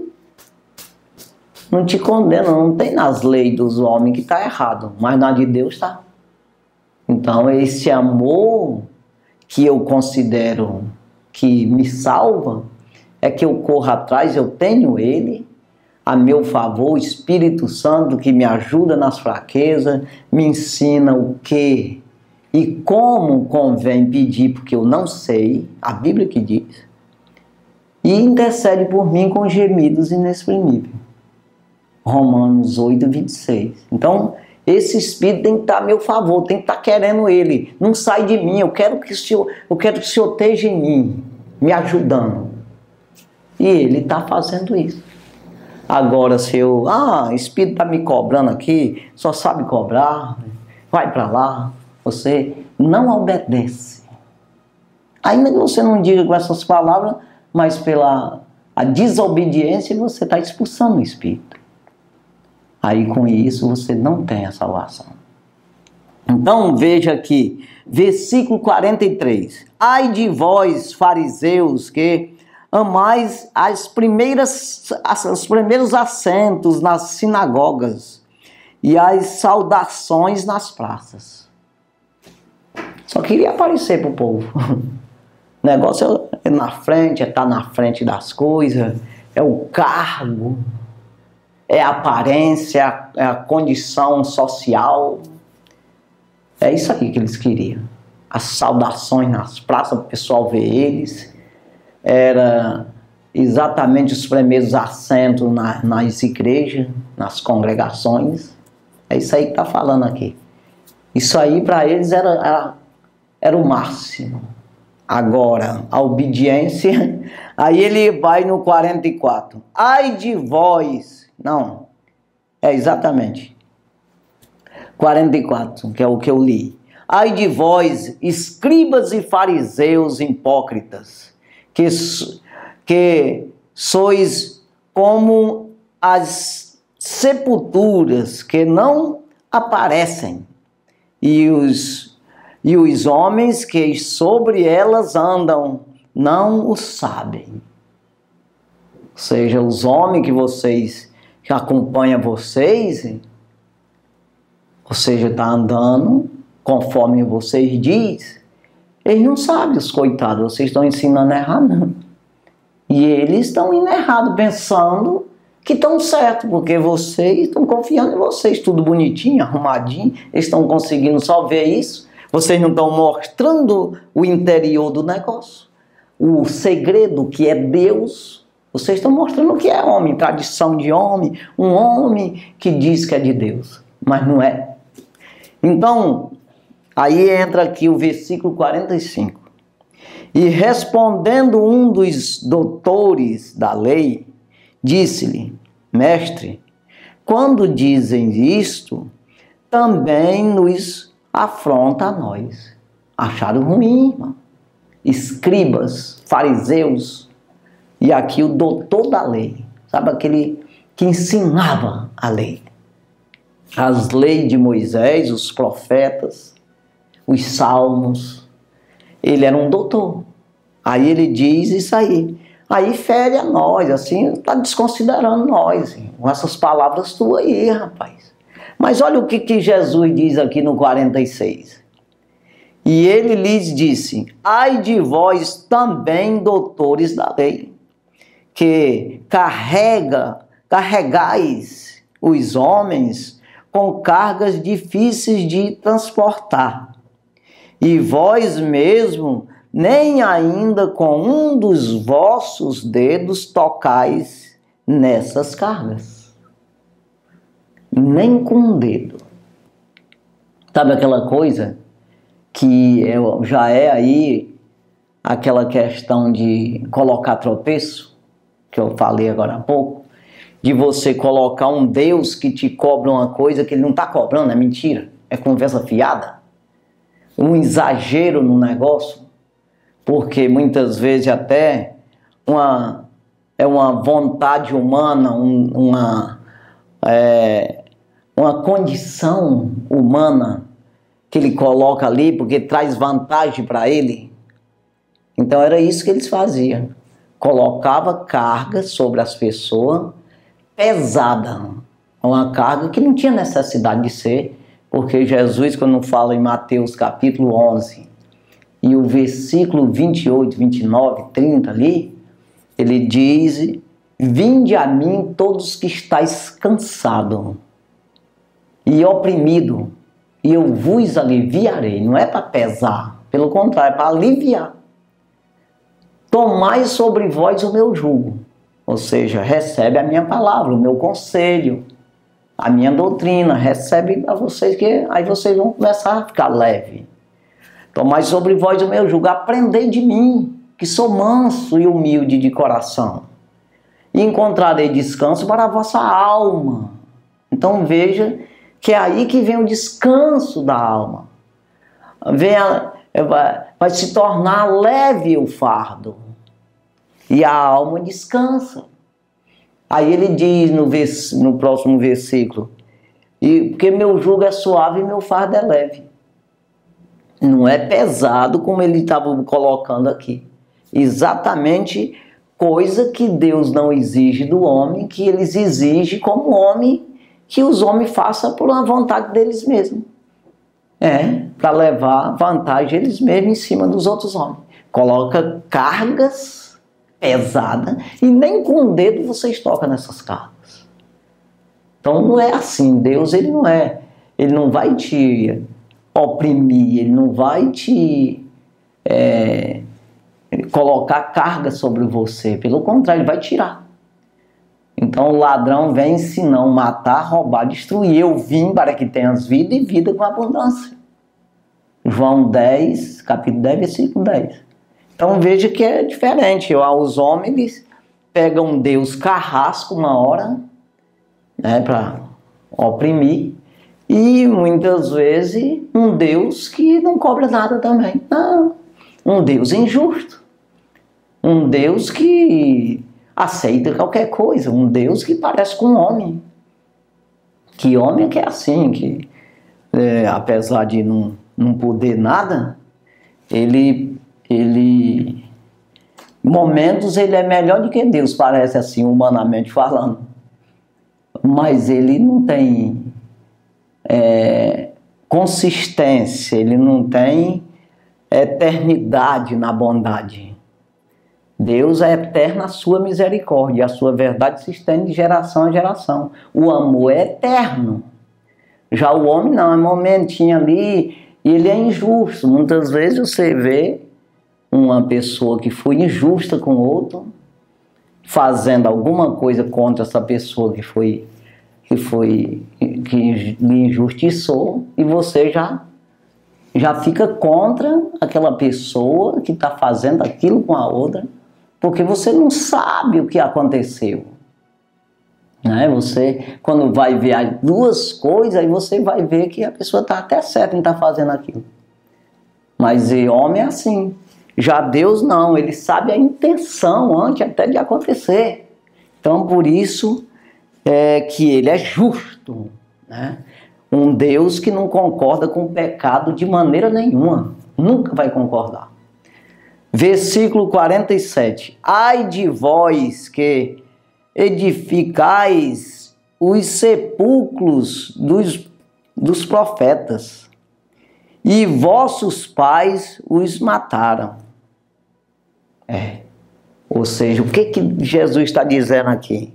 não te condena, não tem nas leis dos homens que está errado, mas na de Deus está. Então esse amor que eu considero que me salva, é que eu corro atrás, eu tenho ele a meu favor, o Espírito Santo que me ajuda nas fraquezas, me ensina o que e como convém pedir, porque eu não sei, a Bíblia que diz, e intercede por mim com gemidos inexprimíveis. Romanos 8, 26. Então, esse Espírito tem que estar a meu favor, tem que estar querendo ele. Não sai de mim, eu quero que o Senhor esteja em mim, me ajudando. E ele está fazendo isso. Agora, se eu... Ah, o Espírito está me cobrando aqui, só sabe cobrar, vai para lá. Você não obedece. Ainda que você não diga com essas palavras, mas pela a desobediência você está expulsando o Espírito. Aí com isso você não tem a salvação. Então veja aqui, versículo 43. Ai de vós, fariseus, que amais os primeiros assentos nas sinagogas e as saudações nas praças. Só queria aparecer para o povo. O negócio é na frente, é estar na frente das coisas, é o cargo, é a aparência, é a condição social. É isso aqui que eles queriam. As saudações nas praças, o pessoal ver eles. Era exatamente os primeiros assentos nas igrejas, nas congregações. É isso aí que está falando aqui. Isso aí para eles era o máximo. Agora, a obediência. Aí ele vai no 44. Ai de vós. Não, é exatamente 44, que é o que eu li. Ai de vós, escribas e fariseus hipócritas, que sois como as sepulturas que não aparecem, e os homens que sobre elas andam não o sabem. Ou seja, os homens que vocês... que acompanha vocês, ou seja, está andando conforme vocês diz, eles não sabem, os coitados, vocês estão ensinando errado. E eles estão indo errado, pensando que estão certo, porque vocês estão confiando em vocês, tudo bonitinho, arrumadinho, eles estão conseguindo só ver isso, vocês não estão mostrando o interior do negócio, o segredo que é Deus. Vocês estão mostrando o que é homem, tradição de homem, um homem que diz que é de Deus, mas não é. Então, aí entra aqui o versículo 45. E respondendo um dos doutores da lei, disse-lhe: Mestre, quando dizem isto, também nos afronta a nós. Acharam ruim, irmão. Escribas, fariseus. E aqui o doutor da lei, sabe, aquele que ensinava a lei. As leis de Moisés, os profetas, os salmos. Ele era um doutor. Aí ele diz isso aí. Aí fere a nós, assim, está desconsiderando nós, hein, com essas palavras tuas aí, rapaz. Mas olha o que Jesus diz aqui no 46. E ele lhes disse: Ai de vós também, doutores da lei, que carregais os homens com cargas difíceis de transportar, e vós mesmo nem ainda com um dos vossos dedos tocais nessas cargas. Nem com um dedo. Sabe aquela coisa que já é aí aquela questão de colocar tropeço, que eu falei agora há pouco, de você colocar um Deus que te cobra uma coisa que ele não está cobrando, é mentira, é conversa fiada, um exagero no negócio, porque muitas vezes até uma vontade humana, uma condição humana que ele coloca ali porque traz vantagem para ele. Então era isso que eles faziam. Colocava carga sobre as pessoas pesada. Uma carga que não tinha necessidade de ser, porque Jesus, quando fala em Mateus capítulo 11 e o versículo 28, 29, 30 ali, ele diz: vinde a mim todos que estáis cansados e oprimido, e eu vos aliviarei. Não é para pesar, pelo contrário, é para aliviar. Tomai sobre vós o meu jugo. Ou seja, recebe a minha palavra, o meu conselho, a minha doutrina. Recebe a vocês, que aí vocês vão começar a ficar leve. Tomai sobre vós o meu jugo. Aprendei de mim, que sou manso e humilde de coração, e encontrarei descanso para a vossa alma. Então veja que é aí que vem o descanso da alma. Vai se tornar leve o fardo. E a alma descansa. Aí ele diz no próximo versículo: porque meu jugo é suave e meu fardo é leve. Não é pesado como ele estava colocando aqui. Exatamente coisa que Deus não exige do homem, que eles exigem como homem, que os homens façam por uma vontade deles mesmos. Para levar vantagem eles mesmos em cima dos outros homens. Coloca cargas pesadas e nem com o dedo vocês tocam nessas cargas. Então não é assim. Deus, ele não vai te oprimir, ele não vai te colocar carga sobre você. Pelo contrário, ele vai tirar. Então o ladrão vem, se não matar, roubar, destruir. Eu vim para que tenhas vida e vida com abundância. João 10, capítulo 10, versículo 10. Então veja que é diferente. Os homens pegam Deus carrasco uma hora, para oprimir. E muitas vezes um Deus que não cobra nada também. Não, um Deus injusto. Um Deus que aceita qualquer coisa, um Deus que parece com um homem. Que homem que é assim, que apesar de não poder nada, ele momentos ele é melhor do que Deus, parece assim, humanamente falando. Mas ele não tem consistência, ele não tem eternidade na bondade. Deus é eterno, a sua misericórdia, a sua verdade se estende de geração a geração. O amor é eterno. Já o homem não, é um momentinho ali, e ele é injusto. Muitas vezes você vê uma pessoa que foi injusta com outro, fazendo alguma coisa contra essa pessoa que lhe injustiçou, e você já fica contra aquela pessoa que está fazendo aquilo com a outra, porque você não sabe o que aconteceu. Você, quando vai ver as duas coisas, aí você vai ver que a pessoa está até certa em estar fazendo aquilo. Mas homem é assim. Já Deus não, ele sabe a intenção antes até de acontecer. Então por isso é que ele é justo. Um Deus que não concorda com o pecado de maneira nenhuma. Nunca vai concordar. Versículo 47. Ai de vós que edificais os sepulcros dos profetas, e vossos pais os mataram. Ou seja, o que Jesus está dizendo aqui?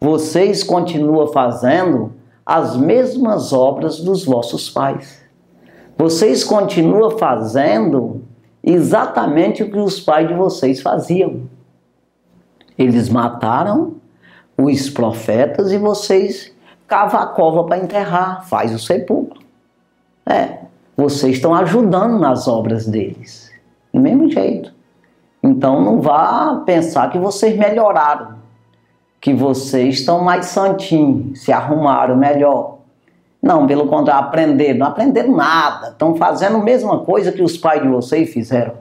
Vocês continuam fazendo as mesmas obras dos vossos pais. Vocês continuam fazendo exatamente o que os pais de vocês faziam. Eles mataram os profetas e vocês cavam a cova para enterrar, faz o sepulcro. É, vocês estão ajudando nas obras deles, do mesmo jeito. Então não vá pensar que vocês melhoraram, que vocês estão mais santinhos, se arrumaram melhor. Não, pelo contrário, aprenderam, não aprenderam nada, estão fazendo a mesma coisa que os pais de vocês fizeram,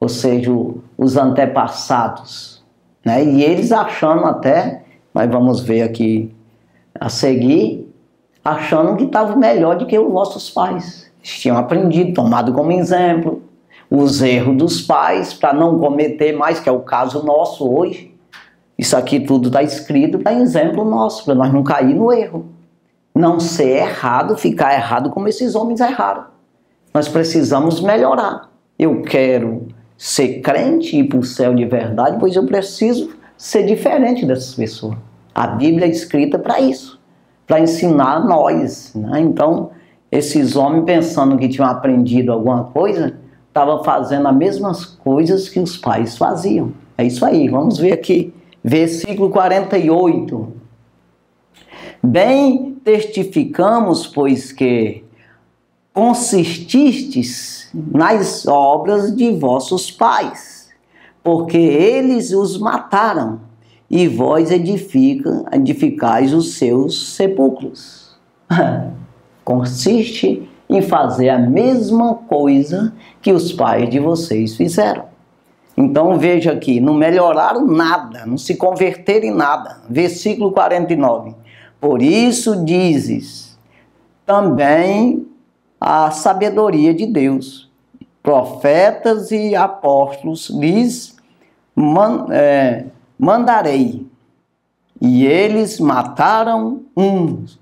ou seja, os antepassados, né? E eles achando até, nós vamos ver aqui a seguir, achando que estavam melhor do que os vossos pais. Eles tinham aprendido, tomado como exemplo os erros dos pais para não cometer mais, que é o caso nosso hoje. Isso aqui tudo está escrito para exemplo nosso, para nós não cair no erro. Não ser errado, ficar errado como esses homens erraram. Nós precisamos melhorar. Eu quero ser crente e ir para o céu de verdade, pois eu preciso ser diferente dessas pessoas. A Bíblia é escrita para isso, para ensinar a nós, né? Então, esses homens, pensando que tinham aprendido alguma coisa, estavam fazendo as mesmas coisas que os pais faziam. É isso aí, vamos ver aqui. Versículo 48. Bem testificamos, pois que consististes nas obras de vossos pais, porque eles os mataram, e vós edificais os seus sepulcros. Consiste em fazer a mesma coisa que os pais de vocês fizeram. Então veja aqui, não melhoraram nada, não se converteram em nada. Versículo 49. Por isso dizes também a sabedoria de Deus. Profetas e apóstolos lhes mandarei, e eles mataram uns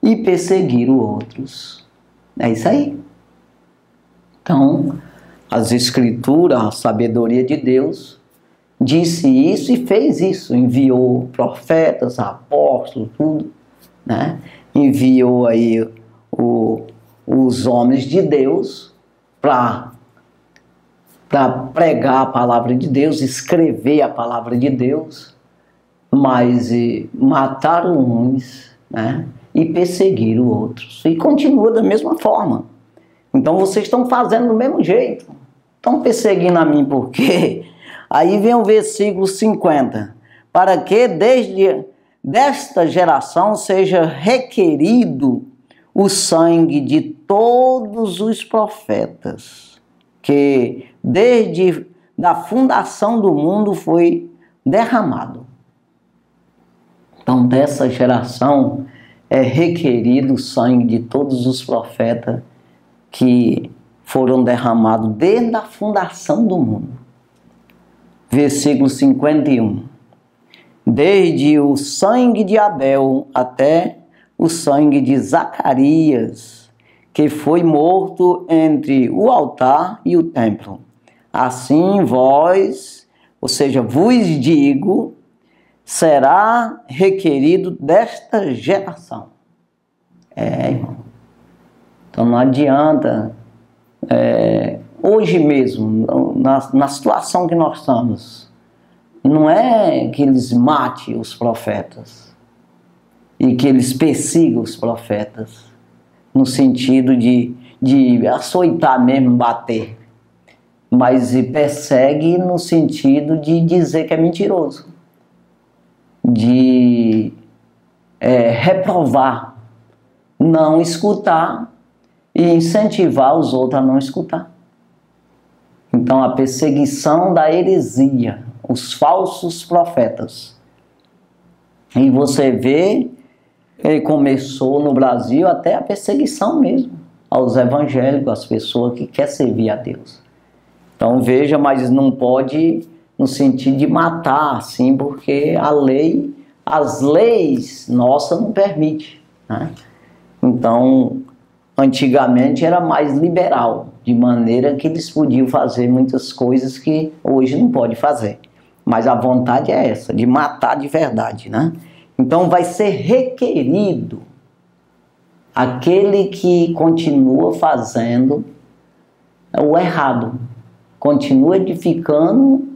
e perseguiram outros. É isso aí. Então, as Escrituras, a sabedoria de Deus, disse isso e fez isso. Enviou profetas, apóstolos, tudo, né? Enviou aí os homens de Deus para pregar a palavra de Deus, escrever a palavra de Deus, mas mataram uns, né? E perseguiram outros. E continua da mesma forma. Então vocês estão fazendo do mesmo jeito. Estão perseguindo a mim por quê? Aí vem o versículo 50. Para que desde desta geração seja requerido o sangue de todos os profetas, que desde da fundação do mundo foi derramado. Então, dessa geração é requerido o sangue de todos os profetas que foram derramados desde a fundação do mundo. Versículo 51. Desde o sangue de Abel até o sangue de Zacarias, que foi morto entre o altar e o templo. Assim vós, ou seja, vos digo, será requerido desta geração. É, irmão. Então não adianta, hoje mesmo, na situação que nós estamos, não é que eles matem os profetas e que eles persigam os profetas, no sentido de açoitar mesmo, bater, mas persegue no sentido de dizer que é mentiroso, de reprovar, não escutar e incentivar os outros a não escutar. Então a perseguição da heresia, os falsos profetas. E você vê, ele começou no Brasil até a perseguição mesmo aos evangélicos, às pessoas que querem servir a Deus. Então veja, mas não pode no sentido de matar assim, porque a lei, as leis nossas não permitem, né? Então, antigamente era mais liberal, de maneira que eles podiam fazer muitas coisas que hoje não pode fazer. Mas a vontade é essa, de matar de verdade, né? Então vai ser requerido aquele que continua fazendo o errado, continua edificando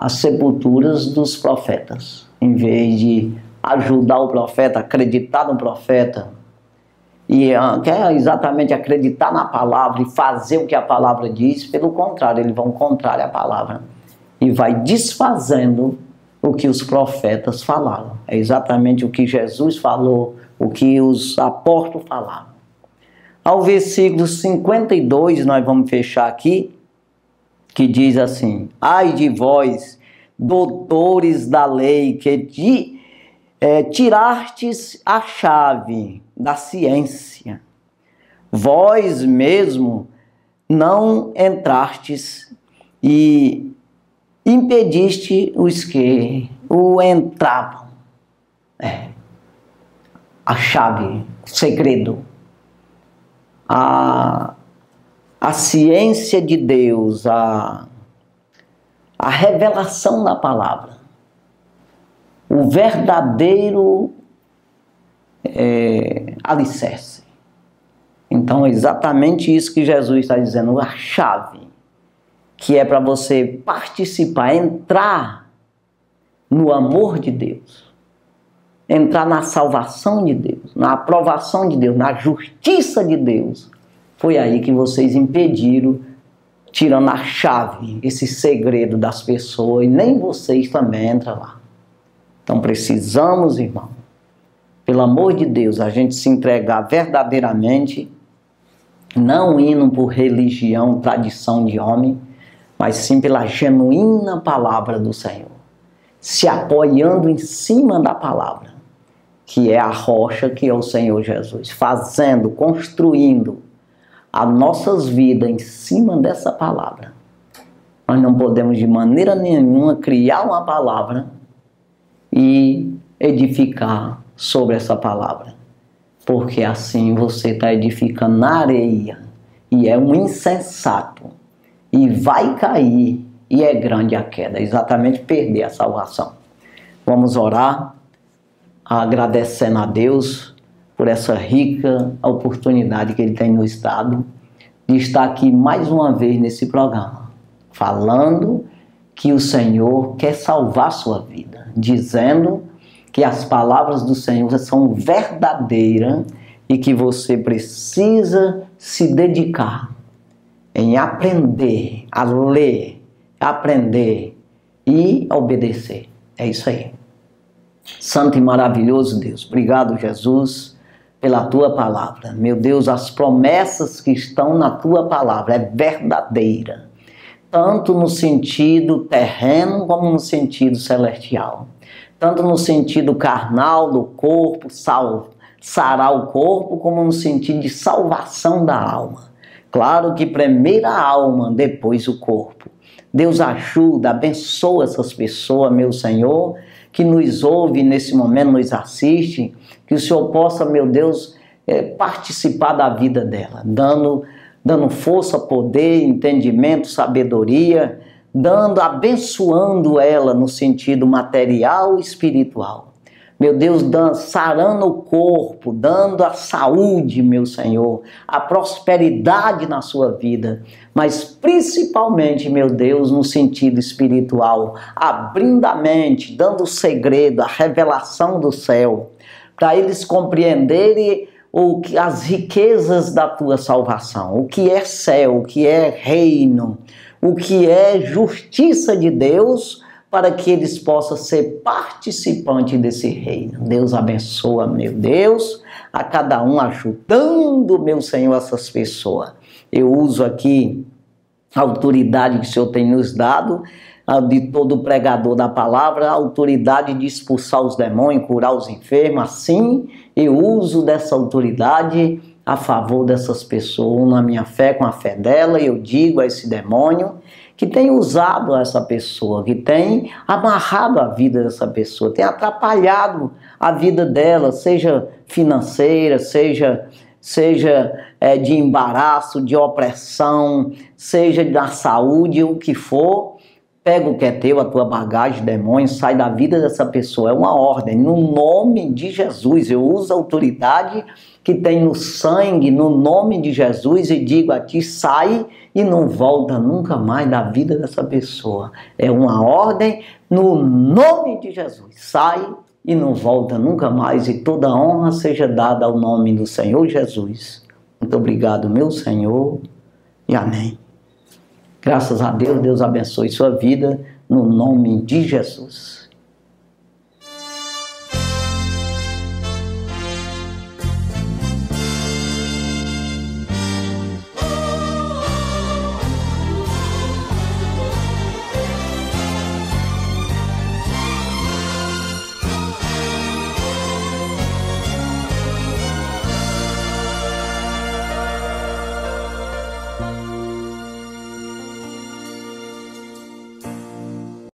as sepulturas dos profetas, em vez de ajudar o profeta, acreditar no profeta, e quer exatamente acreditar na palavra e fazer o que a palavra diz. Pelo contrário, eles vão contrário à palavra e vai desfazendo o que os profetas falaram. É exatamente o que Jesus falou, o que os apóstolos falaram. Ao versículo 52, nós vamos fechar aqui, que diz assim: ai de vós, doutores da lei, que tirastes a chave da ciência, vós mesmo não entrastes e impediste os que o entravam. A chave, o segredo, a ciência de Deus, a revelação da palavra, o verdadeiro alicerce. Então é exatamente isso que Jesus está dizendo, a chave, que é para você participar, entrar no amor de Deus, entrar na salvação de Deus, na aprovação de Deus, na justiça de Deus. Foi aí que vocês impediram, tirando a chave, esse segredo das pessoas, e nem vocês também entram lá. Então precisamos, irmão, pelo amor de Deus, a gente se entregar verdadeiramente, não indo por religião, tradição de homem, mas sim pela genuína palavra do Senhor, se apoiando em cima da palavra, que é a rocha, que é o Senhor Jesus, fazendo, construindo as nossas vidas em cima dessa palavra. Nós não podemos de maneira nenhuma criar uma palavra e edificar sobre essa palavra, porque assim você está edificando na areia, e é um insensato, e vai cair, e é grande a queda, exatamente perder a salvação. Vamos orar, agradecendo a Deus por essa rica oportunidade que Ele tem nos dado, de estar aqui mais uma vez nesse programa, falando que o Senhor quer salvar sua vida, dizendo que as palavras do Senhor são verdadeiras e que você precisa se dedicar em aprender a ler, aprender e obedecer. É isso aí. Santo e maravilhoso Deus, obrigado, Jesus, pela Tua palavra. Meu Deus, as promessas que estão na Tua palavra é verdadeira, tanto no sentido terreno como no sentido celestial. Tanto no sentido carnal do corpo, sarar o corpo, como no sentido de salvação da alma. Claro que primeiro a alma, depois o corpo. Deus ajuda, abençoa essas pessoas, meu Senhor, que nos ouve nesse momento, nos assiste, que o Senhor possa, meu Deus, participar da vida dela, dando força, poder, entendimento, sabedoria, abençoando ela no sentido material e espiritual. Meu Deus, sarando o corpo, dando a saúde, meu Senhor, a prosperidade na sua vida, mas principalmente, meu Deus, no sentido espiritual, abrindo a mente, dando o segredo, a revelação do céu, para eles compreenderem as riquezas da Tua salvação, o que é céu, o que é reino, o que é justiça de Deus, para que eles possam ser participantes desse reino. Deus abençoa, meu Deus, a cada um, ajudando, meu Senhor, essas pessoas. Eu uso aqui a autoridade que o Senhor tem nos dado, de todo pregador da palavra, a autoridade de expulsar os demônios, curar os enfermos. Assim, eu uso dessa autoridade a favor dessas pessoas, na minha fé, com a fé dela, eu digo a esse demônio que tem usado essa pessoa, que tem amarrado a vida dessa pessoa, tem atrapalhado a vida dela, seja financeira, seja de embaraço, de opressão, seja da saúde, o que for. Pega o que é teu, a tua bagagem, demônio, sai da vida dessa pessoa. É uma ordem. No nome de Jesus, eu uso a autoridade que tem no sangue, no nome de Jesus, e digo a ti, sai e não volta nunca mais da vida dessa pessoa. É uma ordem no nome de Jesus. Sai e não volta nunca mais, e toda honra seja dada ao nome do Senhor Jesus. Muito obrigado, meu Senhor, e amém. Graças a Deus, Deus abençoe sua vida, no nome de Jesus.